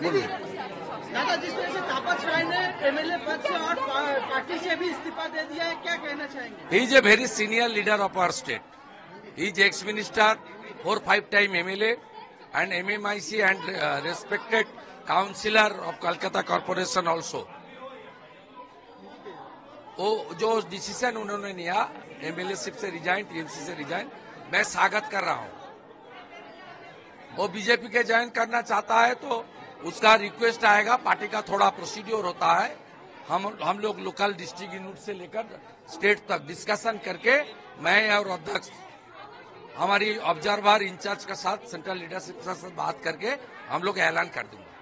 दादा, जिस तरह से तापस राय ने एमएलए पद से और पार्टी से भी इस्तीफा दे दिया है, क्या कहना चाहेंगे? He is a very senior leader of our state, he is ex minister, 4-5 time MLA and MMIC and respected councillor of Kolkata Corporation also. वो जो डिसीजन उन्होंने लिया MLAship से रिजाइन, TMC से रिजाइन, मैं स्वागत कर रहा हूँ. वो बीजेपी के ज्वाइन करना चाहता है तो उसका रिक्वेस्ट आएगा. पार्टी का थोड़ा प्रोसीड्योर होता है. हम लोग लोकल डिस्ट्रिक्ट यूनिट से लेकर स्टेट तक डिस्कशन करके मैं और अध्यक्ष हमारी ऑब्जर्वर इंचार्ज के साथ सेंट्रल लीडरशिप के साथ बात करके हम लोग ऐलान कर दूंगा.